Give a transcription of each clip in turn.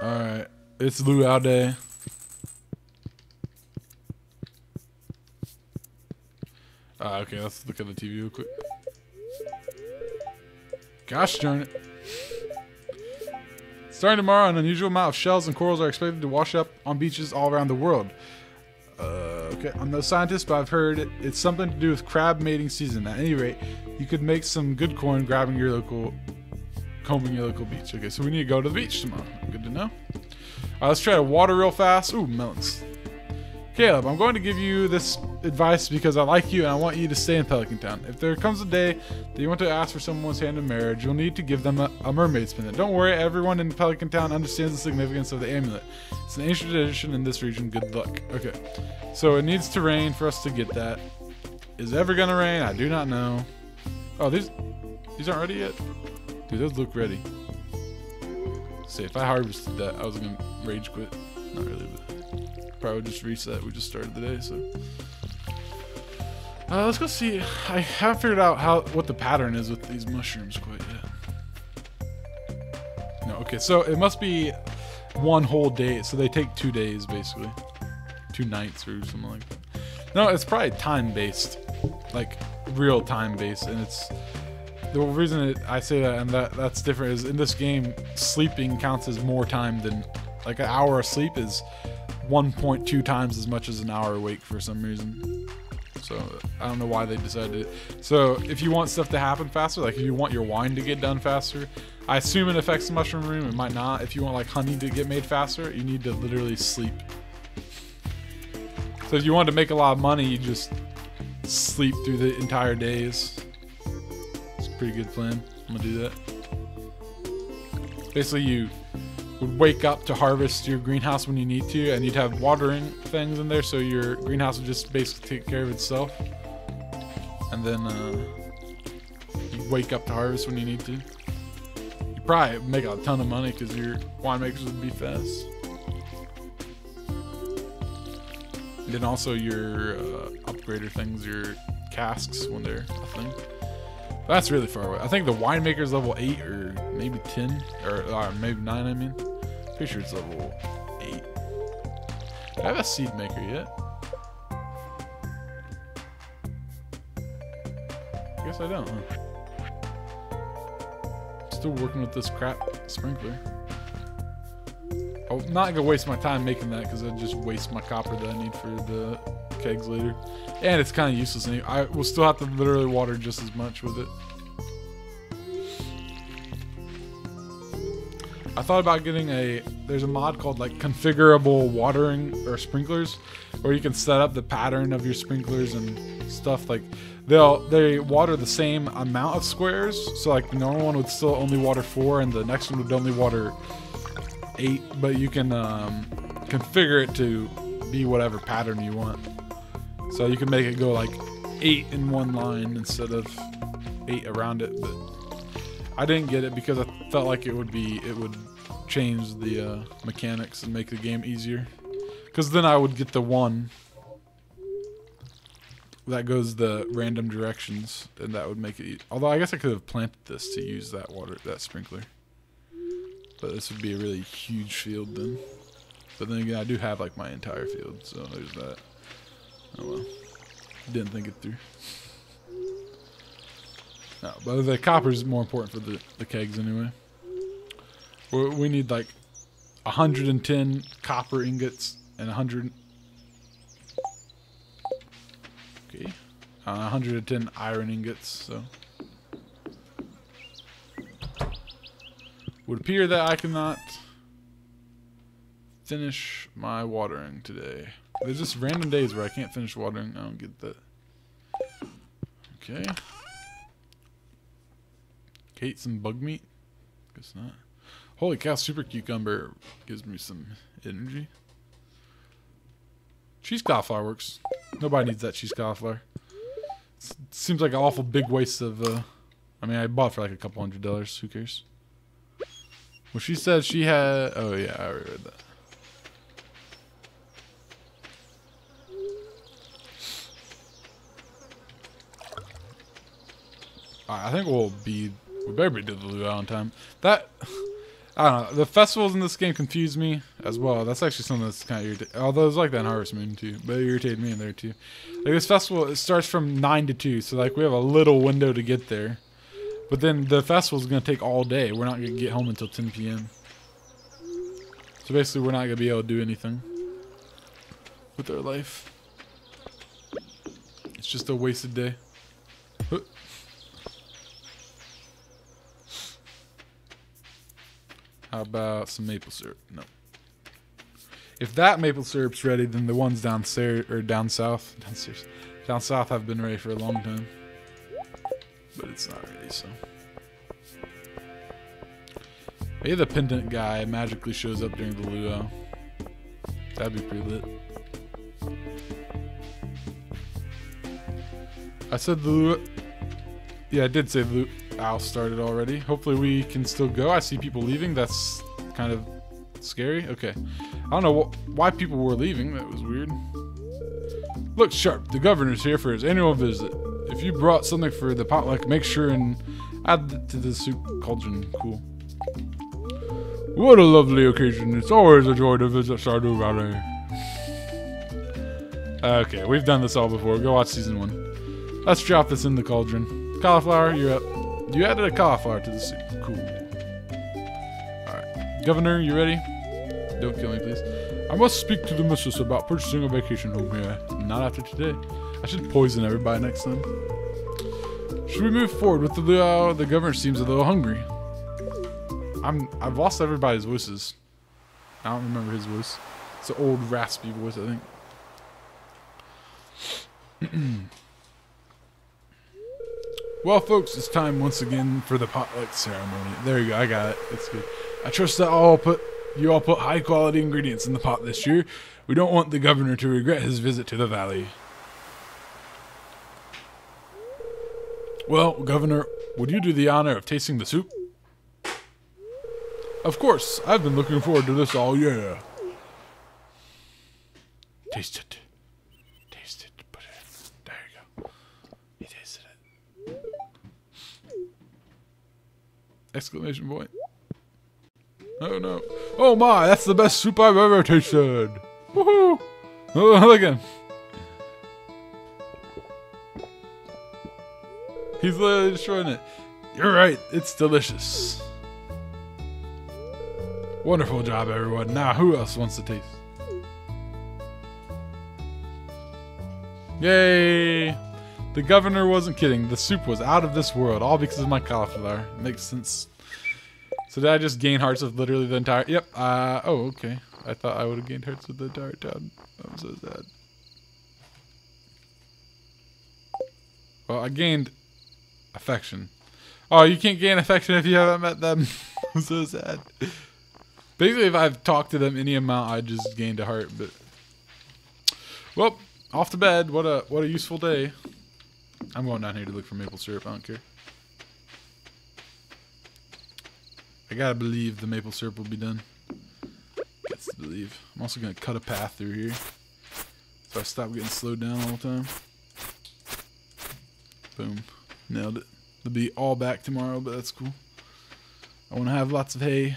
Alright, it's luau day. Okay, let's look at the TV real quick. Gosh darn it. Starting tomorrow, an unusual amount of shells and corals are expected to wash up on beaches all around the world. Okay, I'm no scientist, but I've heard it's something to do with crab mating season. At any rate, you could make some good coin combing your local beach. Okay, so we need to go to the beach tomorrow. Good to know. All right, let's try to water real fast. Ooh, melons. Caleb, I'm going to give you this advice because I like you and I want you to stay in Pelican Town. If there comes a day that you want to ask for someone's hand in marriage, you'll need to give them a mermaid's pendant. Don't worry, everyone in Pelican Town understands the significance of the amulet. It's an ancient tradition in this region. Good luck. Okay, so it needs to rain for us to get that. Is it ever gonna rain? I do not know. Oh, these aren't ready yet? Dude, those look ready. See, if I harvested that, I was gonna rage quit. Not really, but probably just reset. We just started the day, so let's go see. I haven't figured out what the pattern is with these mushrooms quite yet. No, okay, so it must be one whole day, so they take 2 days basically, 2 nights or something like that. No, it's probably time based, like real time based, and it's the reason I say that, and that's different, is in this game sleeping counts as more time than, like, an hour of sleep is 1.2 times as much as an hour awake for some reason. So I don't know why they decided it. So if you want stuff to happen faster, like if you want your wine to get done faster, I assume it affects the mushroom room. It might not. If you want, like, honey to get made faster, you need to literally sleep. So if you wanted to make a lot of money, you just sleep through the entire days. It's a pretty good plan. I'm gonna do that. Basically, you would wake up to harvest your greenhouse when you need to, and you'd have watering things in there, so your greenhouse would just basically take care of itself. And then you wake up to harvest when you need to. You probably make a ton of money because your winemakers would be fast. And then also your upgrader things, your casks when they're a thing. That's really far away. I think the winemaker's level 8 or maybe 10, or maybe 9, I mean. Pretty sure it's level 8. Do I have a seed maker yet? I guess I don't, huh? Still working with this crap sprinkler. I'm not gonna waste my time making that because I just waste my copper that I need for the kegs later, and it's kind of useless anyway. I will still have to literally water just as much with it. I thought about getting there's a mod called, like, configurable watering or sprinklers, where you can set up the pattern of your sprinklers and stuff. Like, they water the same amount of squares, so, like, the normal one would still only water 4 and the next one would only water 8, but you can configure it to be whatever pattern you want. So you can make it go like 8 in one line instead of 8 around it, but I didn't get it because I felt like it would change the mechanics and make the game easier. Because then I would get the one that goes the random directions, and that would make it easy. Although I guess I could have planted this to use that sprinkler. But this would be a really huge field then. But then again, I do have, like, my entire field, so there's that. Oh well. Didn't think it through. No, but the copper is more important for the kegs anyway. We need, like, 110 copper ingots and 100... Okay. 110 iron ingots, so... Would appear that I cannot finish my watering today. There's just random days where I can't finish watering. I don't get that. Okay. Eat some bug meat? Guess not. Holy cow, super cucumber gives me some energy. Cheese cauliflower works. Nobody needs that cheese cauliflower. It seems like an awful big waste of, I mean, I bought for like $200. Who cares? Well, she said she had... Oh, yeah, I already read that. I think we better be to the luau on time. That I don't know. The festivals in this game confuse me as well. That's actually something that's kind of irritating. Although it's like that in Harvest Moon too, but it irritated me in there too. Like this festival, it starts from 9 to 2, so like we have a little window to get there. But then the festival is going to take all day. We're not going to get home until 10 p.m. So basically, we're not going to be able to do anything with our life. It's just a wasted day. Huh. How about some maple syrup? No. If that maple syrup's ready, then the ones downstairs or down south have been ready for a long time. But it's not ready, so. Maybe the pendant guy magically shows up during the luau. That'd be pretty lit. I said the luau. Yeah, I did say the luau. I'll start it already. Hopefully we can still go. I see people leaving. That's kind of scary. Okay. I don't know why people were leaving. That was weird. Look sharp. The governor's here for his annual visit. If you brought something for the potluck, make sure and add it to the soup cauldron. Cool. What a lovely occasion. It's always a joy to visit Stardew Valley. Okay, we've done this all before. Go watch season 1. Let's drop this in the cauldron. Cauliflower, you're up. You added a cauliflower to the soup. Cool. Alright. Governor, you ready? Don't kill me, please. I must speak to the mistress about purchasing a vacation home here. Not after today. I should poison everybody next time. Should we move forward with the luau? The governor seems a little hungry. I've lost everybody's voices. I don't remember his voice. It's an old raspy voice, I think. Well, folks, it's time once again for the potluck ceremony. There you go. I got it. It's good. I trust that you all put high-quality ingredients in the pot this year. We don't want the governor to regret his visit to the valley. Well, governor, would you do the honor of tasting the soup? Of course. I've been looking forward to this all year. Taste it. Taste it. Put it. There you go. He tasted it. Exclamation point. Oh no. Oh my, that's the best soup I've ever tasted. Woohoo! Oh, again. He's literally destroying it. You're right, it's delicious. Wonderful job, everyone. Now, who else wants to taste? Yay! The governor wasn't kidding. The soup was out of this world, all because of my cauliflower. It makes sense. So did I just gain hearts with literally the entire... Yep. Oh, okay. I thought I would have gained hearts with the entire town. I'm so sad. Well, I gained affection. Oh, you can't gain affection if you haven't met them. I'm so sad. Basically, if I've talked to them any amount, I just gained a heart. But well, off to bed. What a useful day. I'm going down here to look for maple syrup. I don't care. I gotta believe the maple syrup will be done. Gets to believe. I'm also gonna cut a path through here, so I stop getting slowed down all the time. Boom. Nailed it. It'll be all back tomorrow, but that's cool. I want to have lots of hay,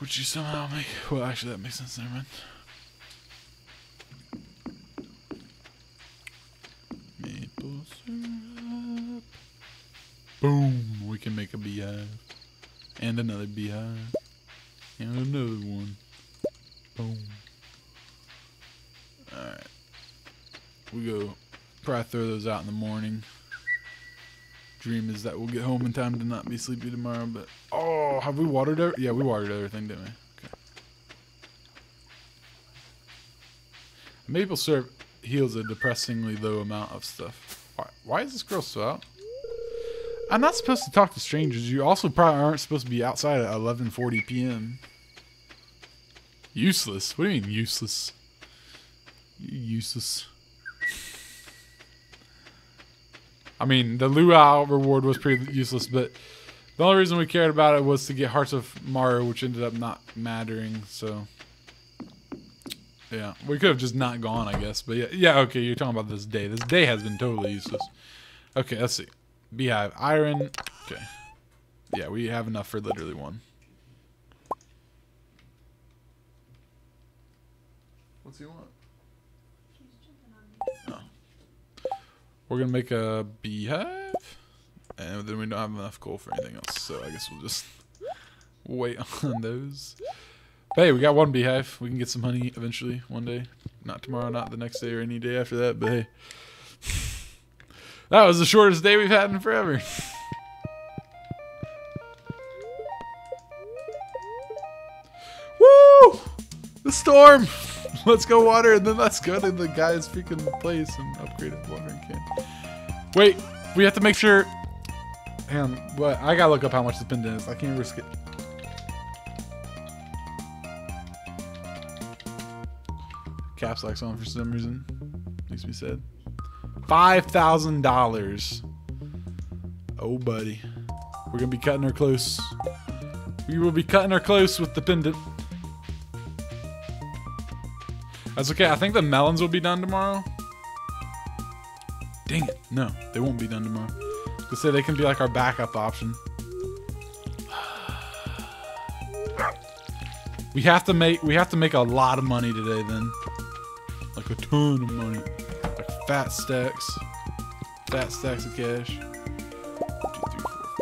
which you somehow make. Well, actually, that makes sense. Never mind. Boom! We can make a beehive. And another beehive. And another one. Boom. Alright. We go probably throw those out in the morning. Dream is that we'll get home in time to not be sleepy tomorrow, but... Oh! Have we watered everything? Yeah, we watered everything, didn't we? Okay. Maple syrup heals a depressingly low amount of stuff. Why is this girl so out? I'm not supposed to talk to strangers. You also probably aren't supposed to be outside at 11:40 p.m. Useless? What do you mean useless? You're useless. I mean, the luau reward was pretty useless, but the only reason we cared about it was to get Hearts of Maru, which ended up not mattering, so... Yeah, we could have just not gone, I guess. But yeah, okay, you're talking about this day. This day has been totally useless. Okay, let's see. Beehive iron. Okay. Yeah, we have enough for literally one. What's he want? Oh. We're gonna make a beehive, and then we don't have enough coal for anything else, so I guess we'll just wait on those. But hey, we got one beehive. We can get some honey eventually, one day. Not tomorrow, not the next day, or any day after that, but hey. That was the shortest day we've had in forever. Woo! The storm! Let's go water, and then let's go to the guy's freaking place and upgrade a watering can. Wait, we have to make sure... Hang on, what? I gotta look up how much the pendant is. I can't risk it. Caps lock's on for some reason. Makes me sad. $5,000. Oh, buddy. We're gonna be cutting her close. We will be cutting her close with the pendant. That's okay. I think the melons will be done tomorrow. Dang it. No, they won't be done tomorrow. Let's say they can be like our backup option. We have to make a lot of money today then. Like a ton of money. Like fat stacks. Fat stacks of cash. 1, 2, 3,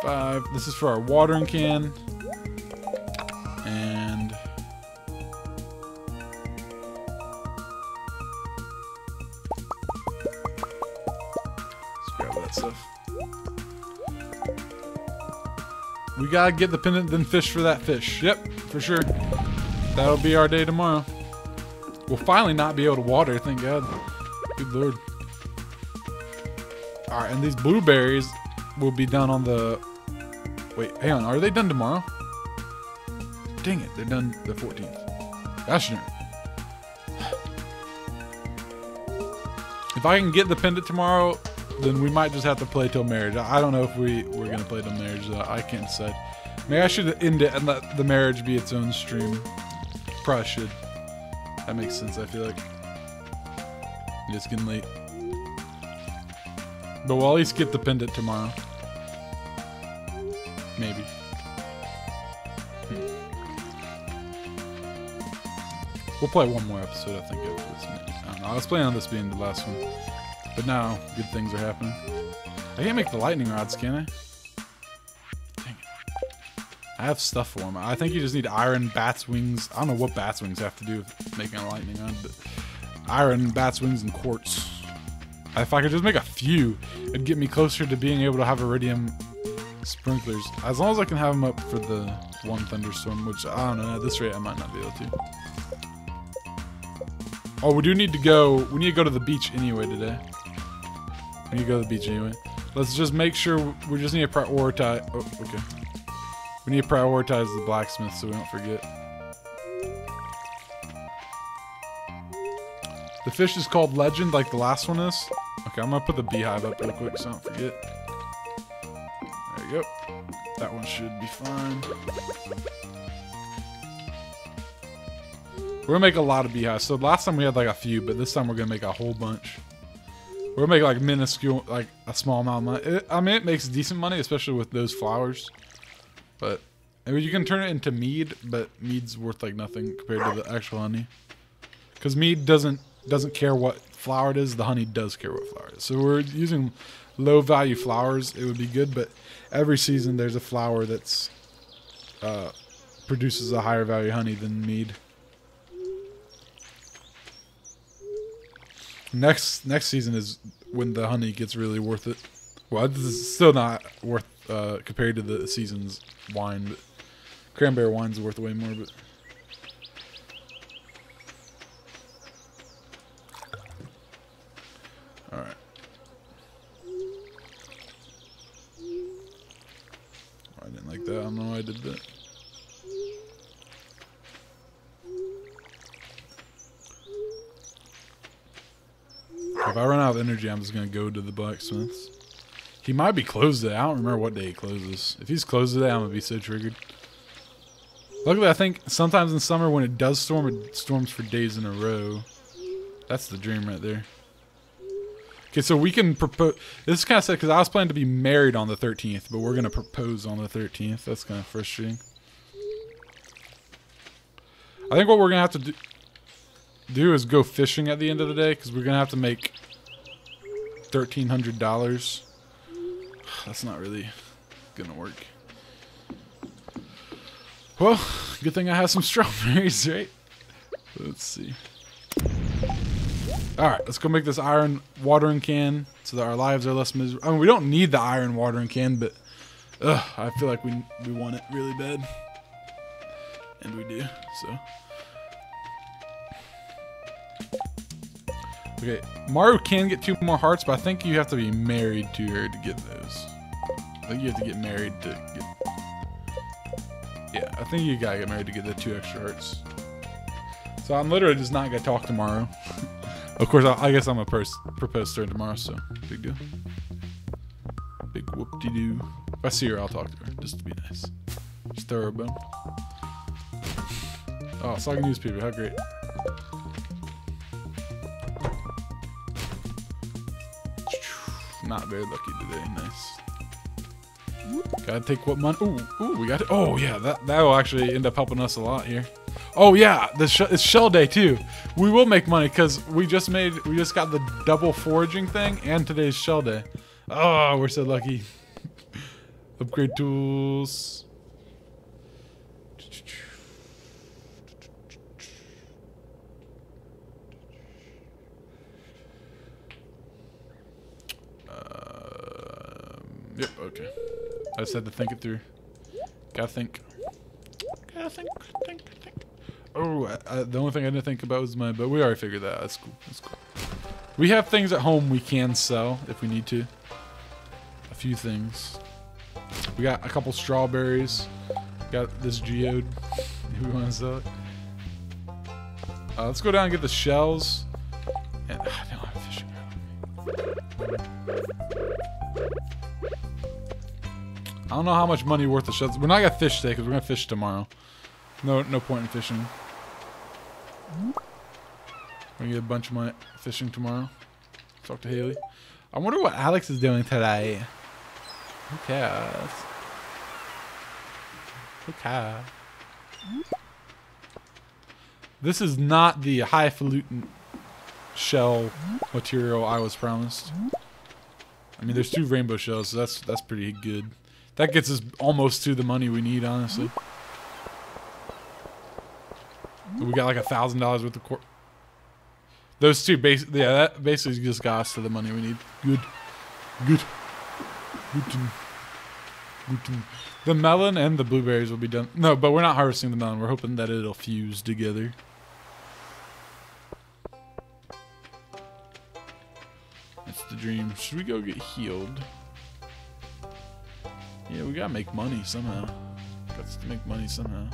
4, 5. This is for our watering can. And let's grab that stuff. We gotta get the pendant, then fish for that fish. Yep, for sure. That'll be our day tomorrow. We'll finally not be able to water, thank God. Good lord. Alright, and these blueberries will be done on the... Wait, hang on, are they done tomorrow? Dang it, they're done the 14th. Gosh darn. If I can get the pendant tomorrow, then we might just have to play till marriage. I don't know if we're going to play till marriage, though. I can't decide. Maybe I should end it and let the marriage be its own stream. Probably should. That makes sense, I feel like. It's getting late. But we'll at least get the pendant tomorrow. Maybe. We'll play one more episode, I think. I don't know. I was planning on this being the last one. But now, good things are happening. I can't make the lightning rods, can I? Dang it. I have stuff for them. I think you just need iron bat's wings. I don't know what bat's wings have to do with making a lightning rod, but iron bat's wings and quartz. If I could just make a few, it'd get me closer to being able to have iridium sprinklers. As long as I can have them up for the one thunderstorm, which I don't know, at this rate I might not be able to. Oh, we do need to go. We need to go to the beach anyway today. We need to go to the beach anyway. Let's just make sure we just need to prioritize. Oh, okay. We need to prioritize the blacksmith so we don't forget. The fish is called Legend, like the last one is. Okay, I'm gonna put the beehive up real quick so I don't forget. There you go. That one should be fine. We're gonna make a lot of beehives. So last time we had like a few, but this time we're gonna make a whole bunch. We're gonna make like minuscule, like a small amount of money. I mean, it makes decent money, especially with those flowers. But I mean, you can turn it into mead, but mead's worth like nothing compared to the actual honey. Because mead doesn't care what flower it is. The honey does care what flower it is. So we're using low value flowers. It would be good, but every season there's a flower that's produces a higher value honey than mead. Next season is when the honey gets really worth it. Well, this is still not worth compared to the season's wine, but cranberry wine's worth way more. But all right, oh, I didn't like that. I don't know why I did that. If I run out of energy, I'm just going to go to the blacksmith's. He might be closed today. I don't remember what day he closes. If he's closed today, I'm going to be so triggered. Luckily, I think sometimes in summer when it does storm, it storms for days in a row. That's the dream right there. Okay, so we can propose. This is kind of sad because I was planning to be married on the 13th, but we're going to propose on the 13th. That's kind of frustrating. I think what we're going to have to do is go fishing at the end of the day because we're going to have to make $1,300. That's not really going to work. Well, good thing I have some strawberries, right? Let's see. Alright, let's go make this iron watering can so that our lives are less miserable. I mean, we don't need the iron watering can, but I feel like we want it really bad. And we do, so. Okay, Maru can get 2 more hearts, but I think you have to be married to her to get those. I think you have to get married to get... Yeah, I think you gotta get married to get the 2 extra hearts. So I'm literally just not gonna talk tomorrow. Of course, I guess I'm gonna propose to her tomorrow, so big deal. Big whoop-de-doo. If I see her, I'll talk to her, just to be nice. Just throw her a bone. Oh, it's like newspaper, how great. Not very lucky today, nice. Gotta take what money. Ooh, we got it. Oh, yeah, that will actually end up helping us a lot here. Oh, yeah, it's shell day, too. We will make money because we just got the double foraging thing and today's shell day. Oh, we're so lucky. Upgrade tools. Yep, okay. I just had to think it through. Gotta think. Gotta think. Oh, the only thing I didn't think about was mine, but we already figured that out. That's cool, that's cool. We have things at home we can sell if we need to. A few things. We got a couple strawberries. Got this geode. If we want to sell it. Let's go down and get the shells. And, I don't have fishing rod. I don't know how much money worth the shells. We're not gonna fish today because we're gonna fish tomorrow. No point in fishing. We're gonna get a bunch of money fishing tomorrow. Talk to Haley. I wonder what Alex is doing today. Who cares? Who cares? This is not the highfalutin shell material I was promised. I mean, there's 2 rainbow shells, so that's pretty good. That gets us almost to the money we need, honestly. We got like $1,000 worth of corn. Those 2, basically, yeah, that basically just got us to the money we need. Good. The melon and the blueberries will be done. No, but we're not harvesting the melon. We're hoping that it'll fuse together. That's the dream. Should we go get healed? Yeah, we gotta make money somehow. Got to make money somehow.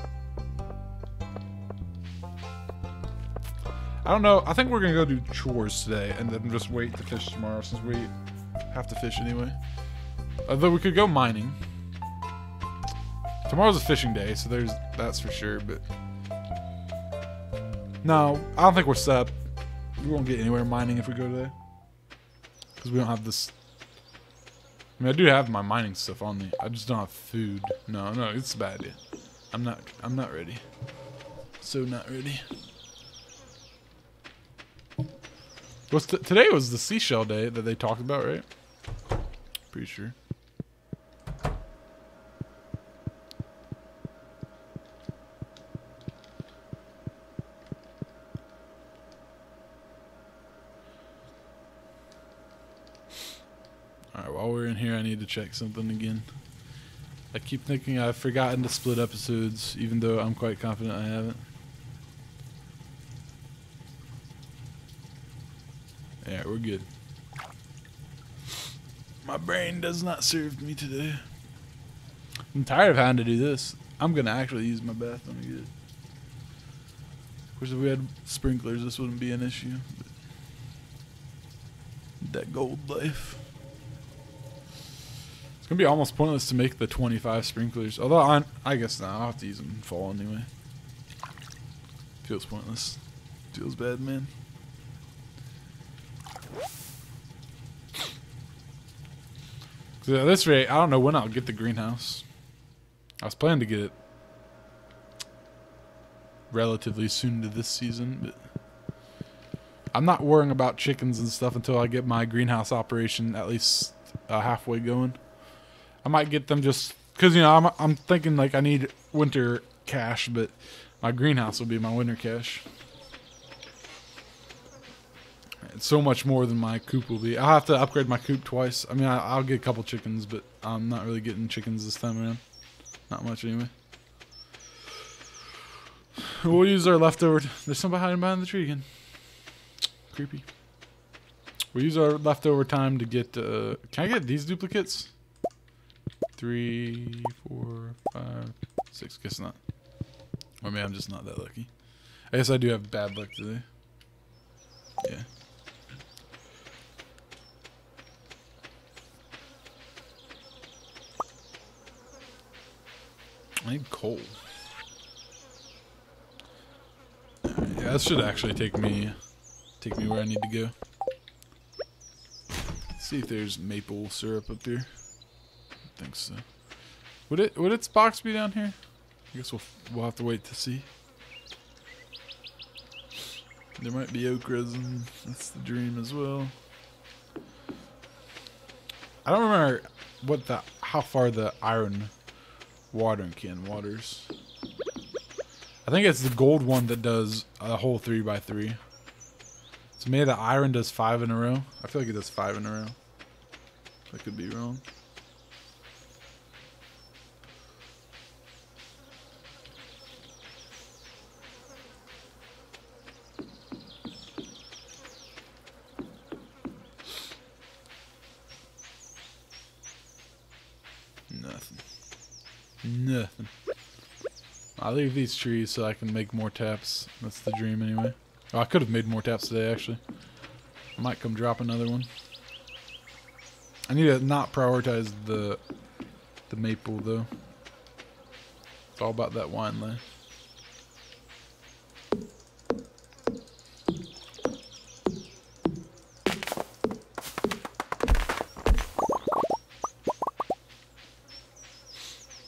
I don't know. I think we're gonna go do chores today and then just wait to fish tomorrow since we have to fish anyway. Although we could go mining. Tomorrow's a fishing day, so that's for sure, but... No, I don't think we're set up. We won't get anywhere mining if we go today. Because we don't have this... I mean, I do have my mining stuff on me. I just don't have food. No, it's a bad idea. I'm not ready. So not ready. Today was the seashell day that they talked about, right? Pretty sure. I need to check something again. I keep thinking I've forgotten to split episodes, even though I'm quite confident I haven't. Yeah, we're good. My brain does not serve me today. I'm tired of having to do this. I'm gonna actually use my bathroom to get it. Of course, if we had sprinklers, this wouldn't be an issue. But that gold life. It's gonna be almost pointless to make the 25 sprinklers. Although, I guess not. I'll have to use them in fall anyway. Feels pointless. Feels bad, man. So at this rate, I don't know when I'll get the greenhouse. I was planning to get it relatively soon to this season, but I'm not worrying about chickens and stuff until I get my greenhouse operation at least halfway going. I might get them just because, you know, I'm thinking like I need winter cash, but my greenhouse will be my winter cash. It's so much more than my coop will be. I'll have to upgrade my coop twice. I mean, I'll get a couple chickens, but I'm not really getting chickens this time around. Not much anyway. We'll use our leftover. There's somebody hiding behind the tree again. Creepy. We'll use our leftover time to get. Can I get these duplicates? 3, 4, 5, 6. Guess not. Or maybe I'm just not that lucky. I guess I do have bad luck today. Yeah. I need coal. Yeah, that should actually take me where I need to go. Let's see if there's maple syrup up here. I think so. Would its box be down here? I guess we'll have to wait to see. There might be okras, and that's the dream as well. I don't remember what how far the iron watering can waters. I think it's the gold one that does a whole 3x3. So maybe the iron does 5 in a row. I feel like it does 5 in a row. I could be wrong. Nothing. I leave these trees so I can make more taps. That's the dream anyway. Oh, I could have made more taps today actually. I might come drop another one. I need to not prioritize the maple though. It's all about that wine life.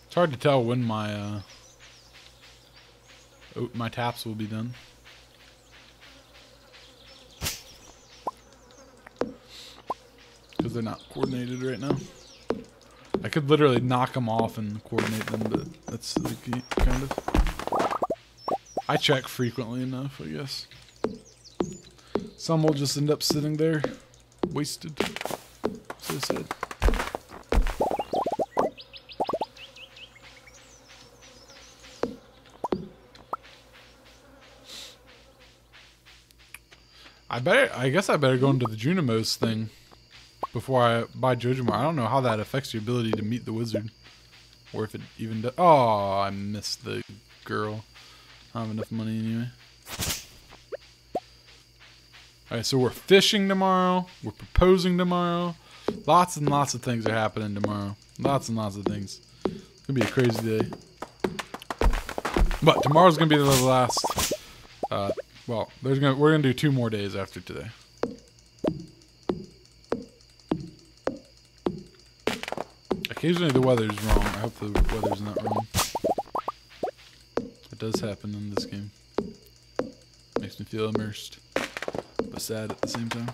It's hard to tell when my my taps will be done. Because they're not coordinated right now. I could literally knock them off and coordinate them, but that's the key, kind of. I check frequently enough, I guess. Some will just end up sitting there, wasted. So sad. I guess I better go into the Junimos thing before I buy Jojimar. I don't know how that affects your ability to meet the wizard. Or if it even does. Oh, I missed the girl. I don't have enough money anyway. Alright, so we're fishing tomorrow. We're proposing tomorrow. Lots and lots of things are happening tomorrow. Lots and lots of things. It's going to be a crazy day. But tomorrow's going to be the last... well, we're gonna do 2 more days after today. Occasionally the weather's wrong. I hope the weather's not wrong. It does happen in this game. Makes me feel immersed, but sad at the same time.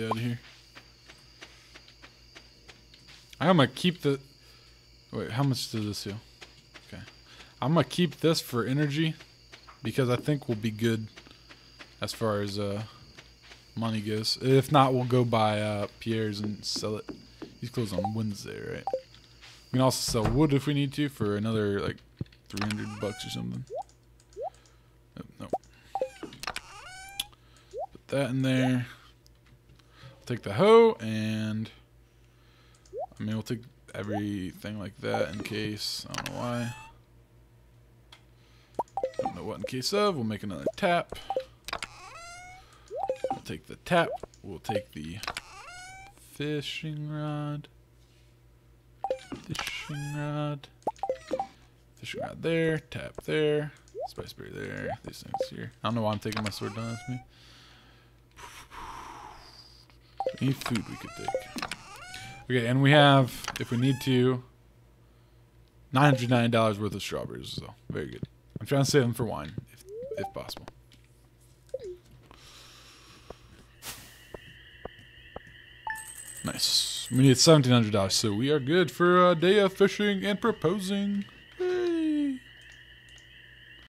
Out of here. I'm gonna keep the. Wait, how much does this heal? Okay, I'm gonna keep this for energy because I think we'll be good as far as money goes. If not, we'll go buy Pierre's and sell it. He's closed on Wednesday, right? We can also sell wood if we need to for another like 300 bucks or something. Oh, no. Put that in there. Take the hoe, and I mean, we'll take everything like that in case. I don't know why. I don't know what in case of. We'll make another tap. We'll take the tap. We'll take the fishing rod. Fish rod there, tap there, spice berry there, these things here. I don't know why I'm taking my sword down with me. Any food we could take. Okay, and we have, if we need to, $909 worth of strawberries, so very good. I'm trying to save them for wine, if possible. Nice. We need $1,700, so we are good for a day of fishing and proposing.